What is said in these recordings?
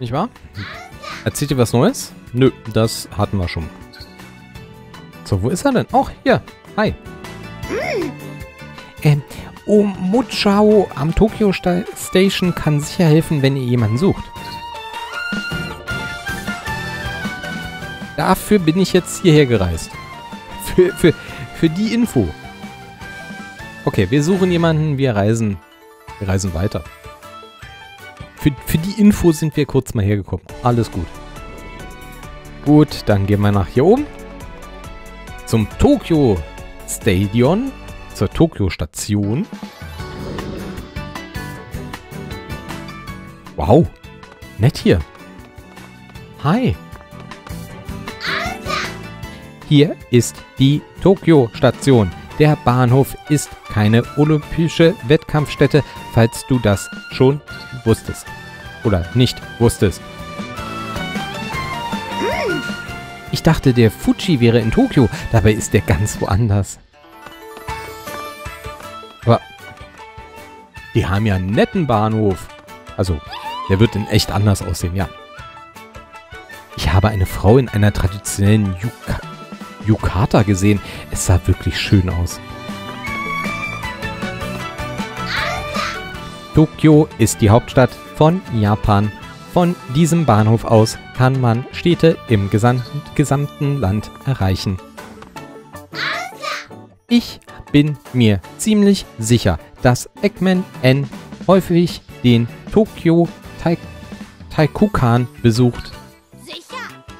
Nicht wahr? Erzählt ihr was Neues? Nö, das hatten wir schon. So, wo ist er denn? Oh, hier. Hi. Omochao am Tokyo Station kann sicher helfen, wenn ihr jemanden sucht. Dafür bin ich jetzt hierher gereist. Für die Info. Okay, wir suchen jemanden, wir reisen weiter. Für die Info sind wir kurz mal hergekommen. Alles gut. Gut, dann gehen wir nach hier oben. Zum Tokyo Stadion. Zur Tokyo Station. Wow. Nett hier. Hi. Hier ist die Tokyo-Station. Der Bahnhof ist keine olympische Wettkampfstätte, falls du das schon wusstest. Oder nicht wusstest. Ich dachte, der Fuji wäre in Tokio. Dabei ist der ganz woanders. Aber die haben ja einen netten Bahnhof. Also, der wird in echt anders aussehen, ja. Ich habe eine Frau in einer traditionellen Yukata gesehen. Es sah wirklich schön aus. Tokio ist die Hauptstadt von Japan. Von diesem Bahnhof aus kann man Städte im gesamten Land erreichen. Ich bin mir ziemlich sicher, dass Eggman N häufig den Tokyo Taiikukan besucht.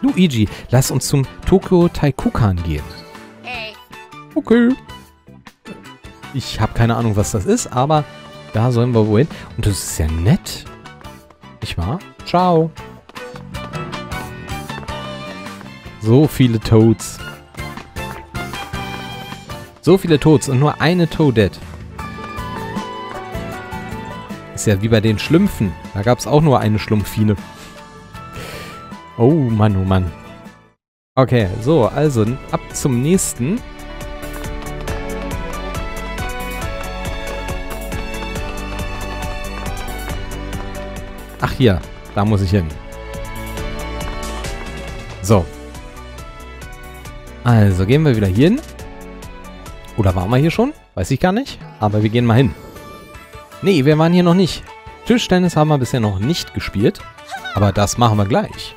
Luigi, lass uns zum Tokyo Taiikukan gehen. Okay. Ich habe keine Ahnung, was das ist, aber da sollen wir wohl hin. Und das ist ja nett. Nicht wahr? Ciao. So viele Toads. So viele Toads und nur eine Toadette. Ist ja wie bei den Schlümpfen. Da gab es auch nur eine Schlumpfine. Oh Mann, oh Mann. Okay, so, also ab zum nächsten. Ach hier, da muss ich hin. So. Also gehen wir wieder hier hin. Oder waren wir hier schon? Weiß ich gar nicht. Aber wir gehen mal hin. Nee, wir waren hier noch nicht. Tischtennis haben wir bisher noch nicht gespielt. Aber das machen wir gleich.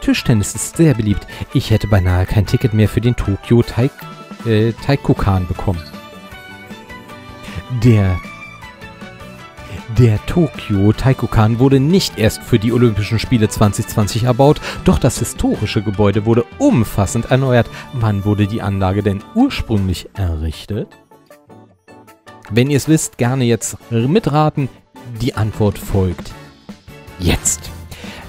Tischtennis ist sehr beliebt. Ich hätte beinahe kein Ticket mehr für den Tokyo Taiikukan bekommen. Der Tokyo Taiikukan wurde nicht erst für die Olympischen Spiele 2020 erbaut, doch das historische Gebäude wurde umfassend erneuert. Wann wurde die Anlage denn ursprünglich errichtet? Wenn ihr es wisst, gerne jetzt mitraten. Die Antwort folgt jetzt.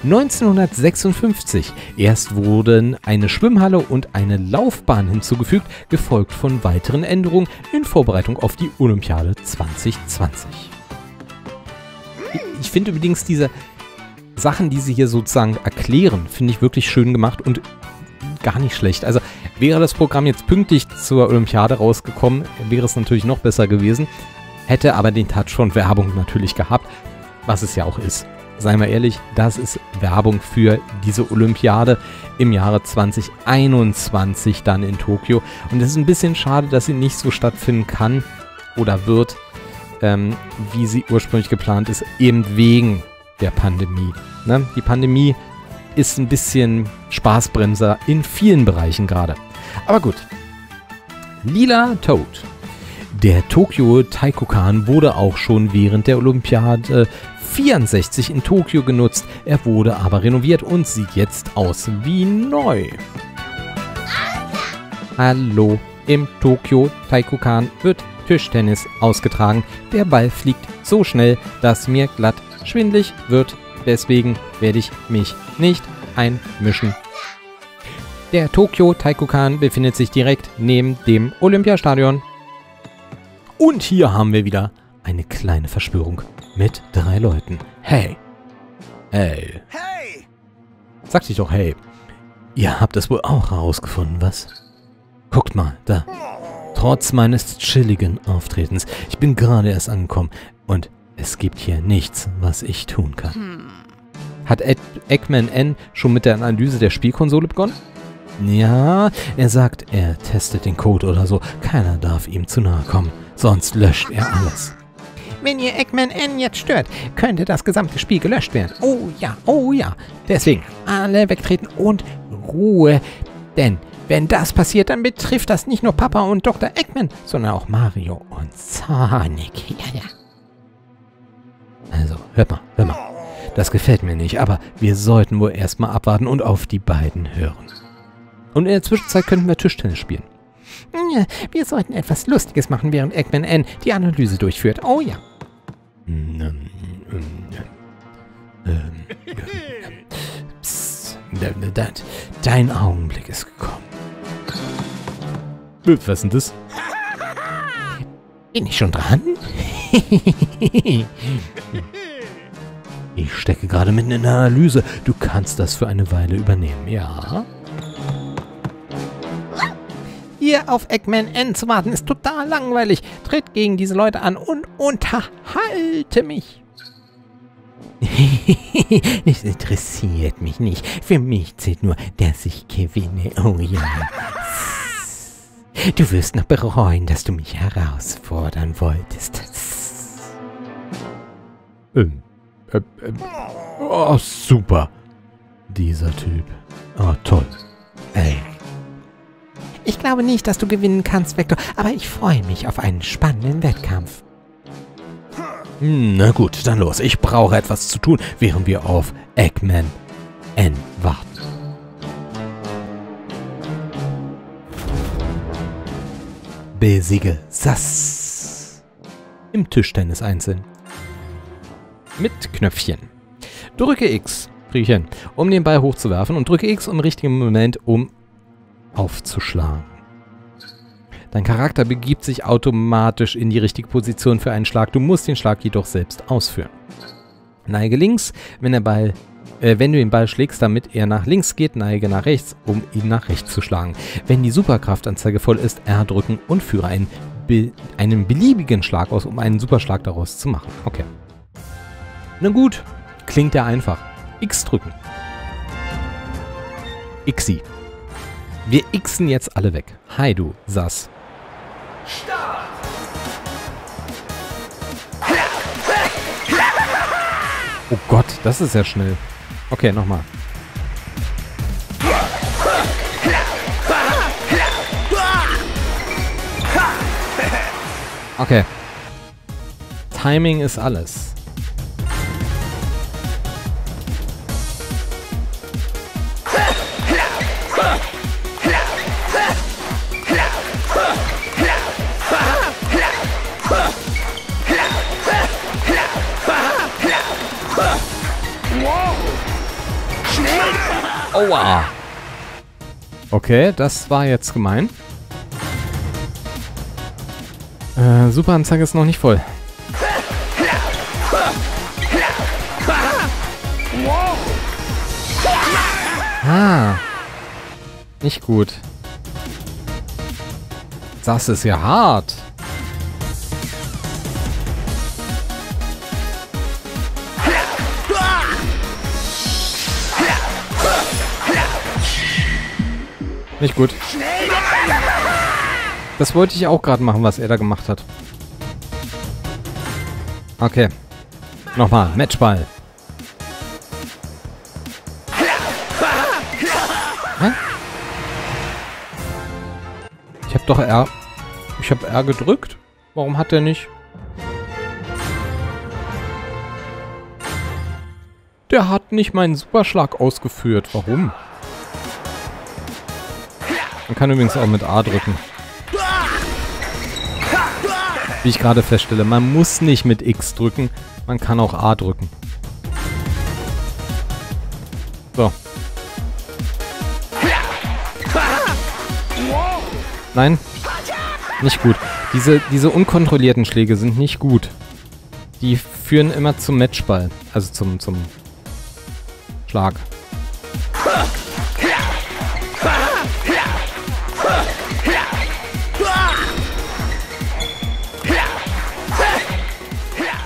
1956. Erst wurden eine Schwimmhalle und eine Laufbahn hinzugefügt, gefolgt von weiteren Änderungen in Vorbereitung auf die Olympiade 2020. Ich finde übrigens diese Sachen, die sie hier sozusagen erklären, finde ich wirklich schön gemacht und gar nicht schlecht. Also wäre das Programm jetzt pünktlich zur Olympiade rausgekommen, wäre es natürlich noch besser gewesen, hätte aber den Touch von Werbung natürlich gehabt, was es ja auch ist. Seien wir ehrlich, das ist Werbung für diese Olympiade im Jahre 2021 dann in Tokio. Und es ist ein bisschen schade, dass sie nicht so stattfinden kann oder wird, wie sie ursprünglich geplant ist, eben wegen der Pandemie. Ne? Die Pandemie ist ein bisschen Spaßbremser in vielen Bereichen gerade. Aber gut. Lila Toad. Der Tokyo Taiikukan wurde auch schon während der Olympiade 64 in Tokio genutzt. Er wurde aber renoviert und sieht jetzt aus wie neu. Hallo, im Tokyo Taiikukan wird Tischtennis ausgetragen. Der Ball fliegt so schnell, dass mir glatt schwindelig wird. Deswegen werde ich mich nicht einmischen. Der Tokyo Taiikukan befindet sich direkt neben dem Olympiastadion. Und hier haben wir wieder eine kleine Verschwörung mit 3 Leuten. Hey. Hey. Hey. Sag dich doch, hey. Ihr habt es wohl auch herausgefunden, was? Guckt mal, da. Trotz meines chilligen Auftretens. Ich bin gerade erst angekommen und es gibt hier nichts, was ich tun kann. Hat Eggman N schon mit der Analyse der Spielkonsole begonnen? Ja, er sagt, er testet den Code oder so. Keiner darf ihm zu nahe kommen, sonst löscht er alles. Wenn ihr Eggman N jetzt stört, könnte das gesamte Spiel gelöscht werden. Oh ja, oh ja. Deswegen alle wegtreten und Ruhe. Denn wenn das passiert, dann betrifft das nicht nur Papa und Dr. Eggman, sondern auch Mario und Sonic. Ja, ja. Also, hört mal, hört mal. Das gefällt mir nicht, aber wir sollten wohl erstmal abwarten und auf die beiden hören. Und in der Zwischenzeit könnten wir Tischtennis spielen. Ja, wir sollten etwas Lustiges machen, während Eggman N die Analyse durchführt. Oh ja. Psst. Dein Augenblick ist gekommen. Was ist denn das? Bin ich schon dran? Ich stecke gerade mitten in der Analyse. Du kannst das für eine Weile übernehmen, ja? Hier auf Eggman N zu warten ist total langweilig. Tritt gegen diese Leute an und unterhalte mich. Das interessiert mich nicht. Für mich zählt nur, dass ich gewinne. Oh ja. Du wirst noch bereuen, dass du mich herausfordern wolltest. Oh, super. Dieser Typ. Oh, toll. Ey. Ich glaube nicht, dass du gewinnen kannst, Vector, aber ich freue mich auf einen spannenden Wettkampf. Na gut, dann los. Ich brauche etwas zu tun, während wir auf Eggman N warten. Besiege Sass. Im Tischtennis einzeln. Mit Knöpfchen. Drücke X, Griechen, um den Ball hochzuwerfen und drücke X im richtigen Moment, um aufzuschlagen. Dein Charakter begibt sich automatisch in die richtige Position für einen Schlag. Du musst den Schlag jedoch selbst ausführen. Neige links, wenn du den Ball schlägst, damit er nach links geht, neige nach rechts, um ihn nach rechts zu schlagen. Wenn die Superkraftanzeige voll ist, R drücken und führe einen beliebigen Schlag aus, um einen Superschlag daraus zu machen. Okay. Na gut, klingt ja einfach. X drücken. Xi. Wir xen jetzt alle weg. Hi du, Sass. Start! Oh Gott, das ist ja schnell. Okay, nochmal. Okay. Timing ist alles. Aua. Okay, das war jetzt gemein. Superanzeige ist noch nicht voll. Ah. Nicht gut. Das ist ja hart. Nicht gut. Das wollte ich auch gerade machen, was er da gemacht hat. Okay. Nochmal. Matchball. Hä? Ich habe doch R. Ich habe R gedrückt. Warum hat er nicht? Der hat nicht meinen Superschlag ausgeführt. Warum? Man kann übrigens auch mit A drücken. Wie ich gerade feststelle, man muss nicht mit X drücken, man kann auch A drücken. So. Nein, nicht gut. Diese unkontrollierten Schläge sind nicht gut. Die führen immer zum Matchball, also zum Schlag.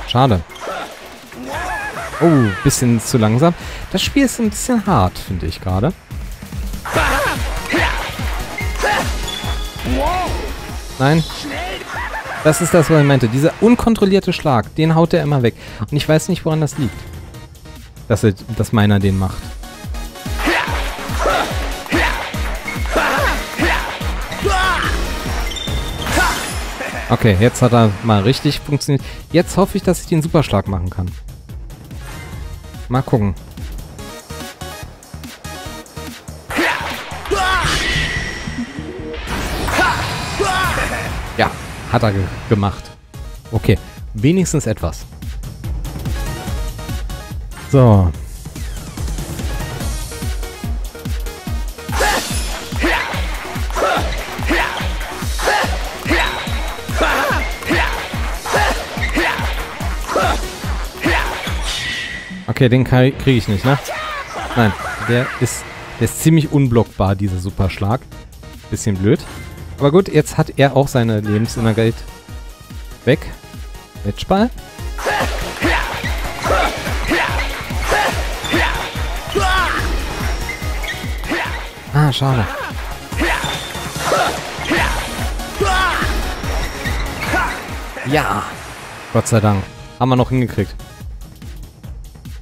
Schade. Oh, bisschen zu langsam. Das Spiel ist ein bisschen hart, finde ich gerade. Nein. Das ist das, was ich meinte. Dieser unkontrollierte Schlag, den haut er immer weg. Und ich weiß nicht, woran das liegt. Dass meiner den macht. Okay, jetzt hat er mal richtig funktioniert. Jetzt hoffe ich, dass ich den Superschlag machen kann. Mal gucken. Ja, hat er gemacht. Okay, wenigstens etwas. So. Okay, den kriege ich nicht, ne? Nein, der ist ziemlich unblockbar, dieser Superschlag. Bisschen blöd. Aber gut, jetzt hat er auch seine Lebensenergie weg. Matchball. Ah, schade. Ja. Gott sei Dank. Haben wir noch hingekriegt.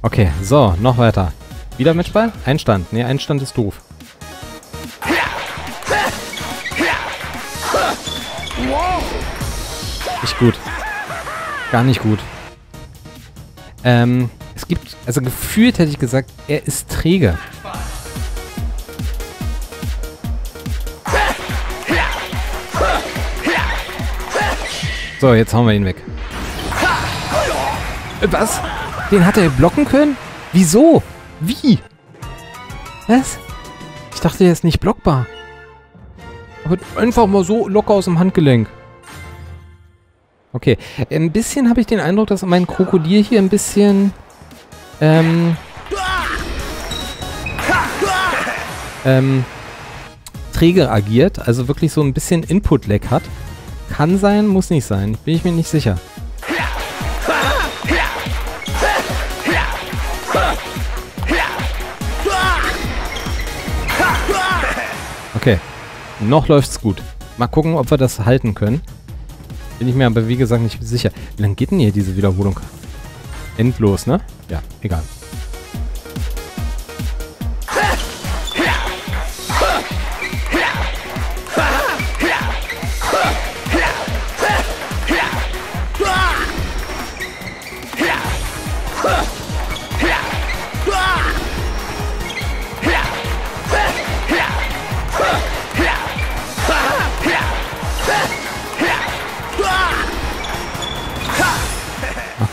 Okay, so, noch weiter. Wieder Matchball? Einstand. Ne, Einstand ist doof. Nicht gut. Gar nicht gut. Es gibt, also gefühlt hätte ich gesagt, er ist träge. So, jetzt hauen wir ihn weg. Was? Den hat er blocken können? Wieso? Wie? Was? Ich dachte, der ist nicht blockbar. Aber einfach mal so locker aus dem Handgelenk. Okay. Ein bisschen habe ich den Eindruck, dass mein Krokodil hier ein bisschen... träge agiert. Also wirklich so ein bisschen Input-Lag hat. Kann sein, muss nicht sein. Bin ich mir nicht sicher. Okay, noch läuft's gut. Mal gucken, ob wir das halten können. Bin ich mir aber, wie gesagt, nicht sicher. Wie lange geht denn hier diese Wiederholung? Endlos, ne? Ja, egal.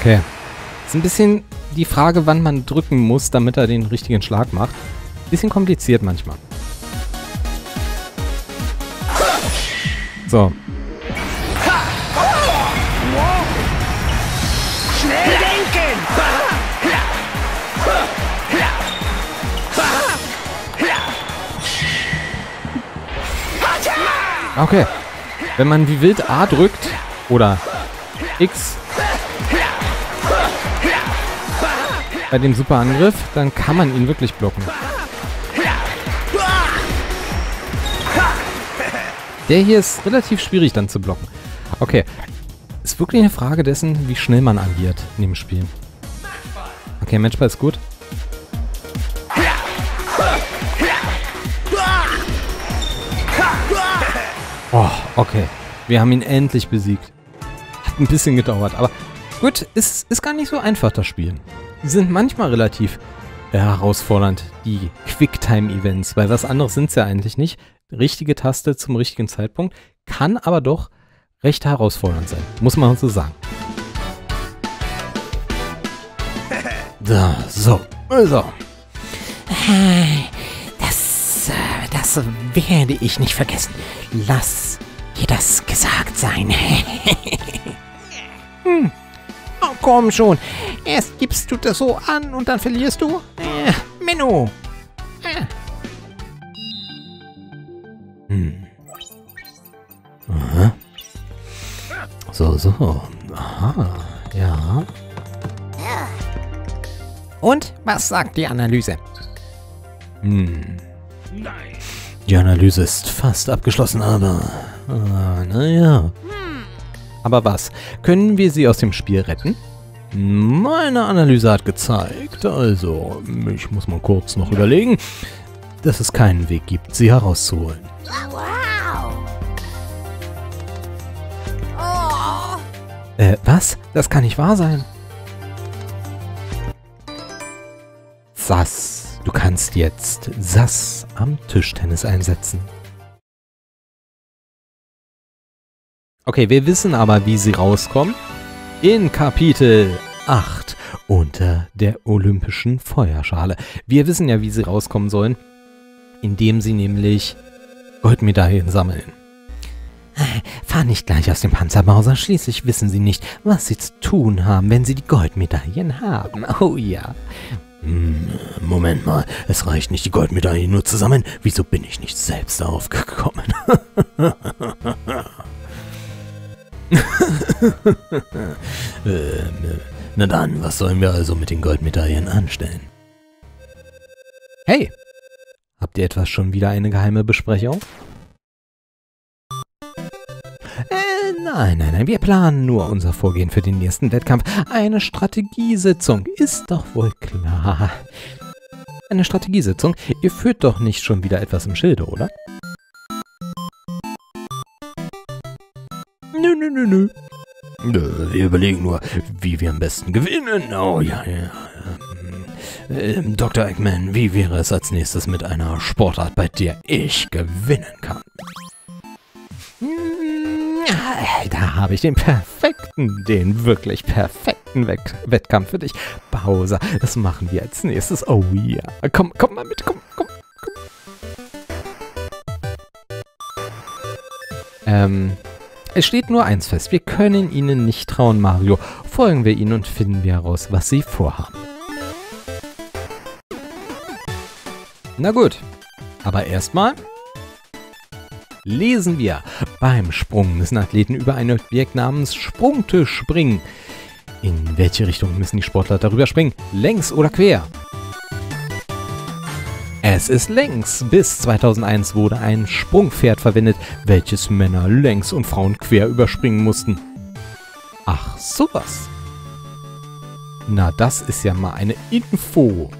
Okay. Ist ein bisschen die Frage, wann man drücken muss, damit er den richtigen Schlag macht. Bisschen kompliziert manchmal. So. Schnell denken! Okay. Wenn man wie wild A drückt oder X bei dem Superangriff, dann kann man ihn wirklich blocken. Der hier ist relativ schwierig dann zu blocken. Okay. Ist wirklich eine Frage dessen, wie schnell man agiert in dem Spiel. Okay, Matchball ist gut. Oh, okay. Wir haben ihn endlich besiegt. Hat ein bisschen gedauert, aber gut, ist gar nicht so einfach, das Spiel. Die sind manchmal relativ herausfordernd, die Quicktime-Events, weil was anderes sind es ja eigentlich nicht. Richtige Taste zum richtigen Zeitpunkt kann aber doch recht herausfordernd sein, muss man so sagen. Da, so, also. Das werde ich nicht vergessen. Lass dir das gesagt sein. Hm. Oh, komm schon. Erst gibst du das so an und dann verlierst du? Menno. Hm. Aha. So, so. Aha. Ja. Und was sagt die Analyse? Hm. Nein. Die Analyse ist fast abgeschlossen, aber... naja. Hm. Aber was? Können wir sie aus dem Spiel retten? Meine Analyse hat gezeigt, also ich muss mal kurz noch überlegen, dass es keinen Weg gibt, sie herauszuholen. Wow. Oh. Was? Das kann nicht wahr sein. Sass, du kannst jetzt Sass am Tischtennis einsetzen. Okay, wir wissen aber, wie sie rauskommen. In Kapitel 8 unter der olympischen Feuerschale. Wir wissen ja, wie sie rauskommen sollen, indem sie nämlich Goldmedaillen sammeln. Fahr nicht gleich aus dem Panzer, Bowser. Schließlich wissen sie nicht, was sie zu tun haben, wenn sie die Goldmedaillen haben. Oh ja. Moment mal, es reicht nicht, die Goldmedaillen nur zu sammeln. Wieso bin ich nicht selbst darauf gekommen? Na dann, was sollen wir also mit den Goldmedaillen anstellen? Hey! Habt ihr etwas schon wieder eine geheime Besprechung? Nein, nein, nein, wir planen nur unser Vorgehen für den nächsten Wettkampf. Eine Strategiesitzung, ist doch wohl klar. Eine Strategiesitzung? Ihr führt doch nicht schon wieder etwas im Schilde, oder? Nö. Wir überlegen nur, wie wir am besten gewinnen. Oh ja. Dr. Eggman, wie wäre es als nächstes mit einer Sportart, bei der ich gewinnen kann? Da habe ich den wirklich perfekten Wettkampf für dich. Bowser, das machen wir als nächstes. Oh ja. Komm mal mit, komm. Es steht nur eins fest, wir können ihnen nicht trauen, Mario. Folgen wir ihnen und finden wir heraus, was sie vorhaben. Na gut, aber erstmal lesen wir. Beim Sprung müssen Athleten über ein Objekt namens Sprungtisch springen. In welche Richtung müssen die Sportler darüber springen? Längs oder quer? Es ist längs. Bis 2001 wurde ein Sprungpferd verwendet, welches Männer längs und Frauen quer überspringen mussten. Ach, sowas. Na, das ist ja mal eine Info.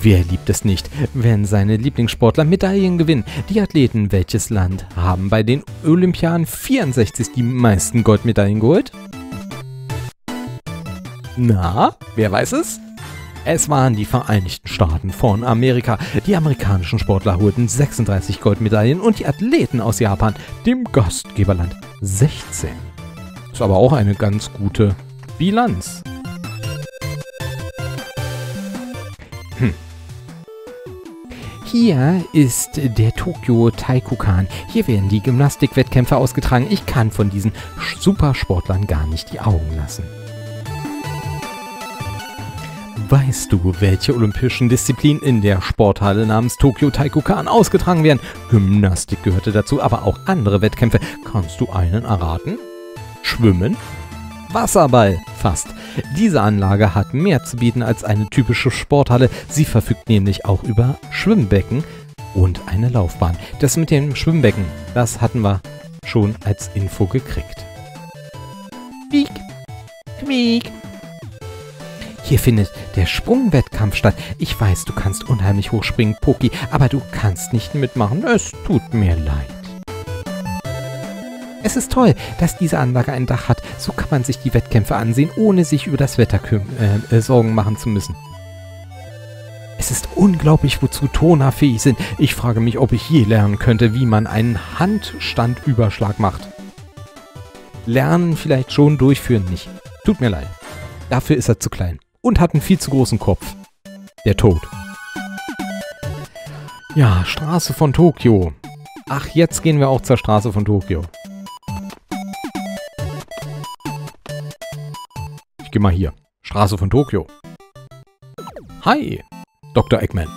Wer liebt es nicht, wenn seine Lieblingssportler Medaillen gewinnen? Die Athleten, welches Land haben bei den Olympiaden 64 die meisten Goldmedaillen geholt? Na, wer weiß es? Es waren die Vereinigten Staaten von Amerika. Die amerikanischen Sportler holten 36 Goldmedaillen und die Athleten aus Japan, dem Gastgeberland, 16. Ist aber auch eine ganz gute Bilanz. Hier ist der Tokyo Taiikukan. Hier werden die Gymnastikwettkämpfe ausgetragen. Ich kann von diesen Supersportlern gar nicht die Augen lassen. Weißt du, welche olympischen Disziplinen in der Sporthalle namens Tokyo Taiikukan ausgetragen werden? Gymnastik gehörte dazu, aber auch andere Wettkämpfe. Kannst du einen erraten? Schwimmen? Wasserball! Fast. Diese Anlage hat mehr zu bieten als eine typische Sporthalle. Sie verfügt nämlich auch über Schwimmbecken und eine Laufbahn. Das mit dem Schwimmbecken, das hatten wir schon als Info gekriegt. Quiek, quiek. Hier findet der Sprungwettkampf statt. Ich weiß, du kannst unheimlich hoch springen, Poki, aber du kannst nicht mitmachen. Es tut mir leid. Es ist toll, dass diese Anlage ein Dach hat. So kann man sich die Wettkämpfe ansehen, ohne sich über das Wetter Sorgen machen zu müssen. Es ist unglaublich, wozu Turner fähig sind. Ich frage mich, ob ich je lernen könnte, wie man einen Handstandüberschlag macht. Lernen vielleicht schon, durchführen nicht. Tut mir leid. Dafür ist er zu klein. Und hat einen viel zu großen Kopf. Der Tod. Ja, Straße von Tokio. Ach, jetzt gehen wir auch zur Straße von Tokio. Ich gehe mal hier. Straße von Tokio. Hi, Dr. Eggman.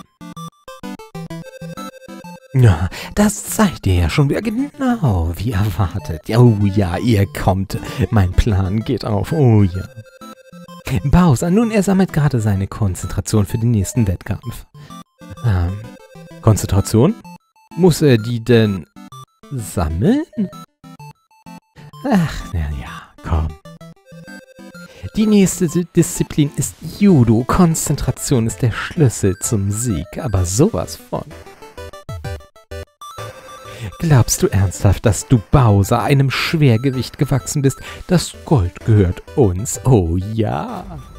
Na, das seid ihr ja schon wieder genau wie erwartet. Oh ja, ihr kommt. Mein Plan geht auf. Oh ja. Bowser, nun er sammelt gerade seine Konzentration für den nächsten Wettkampf. Konzentration? Muss er die denn sammeln? Ach, naja, komm. Die nächste Disziplin ist Judo. Konzentration ist der Schlüssel zum Sieg, aber sowas von. Glaubst du ernsthaft, dass du, Bowser, einem Schwergewicht gewachsen bist? Das Gold gehört uns. Oh ja.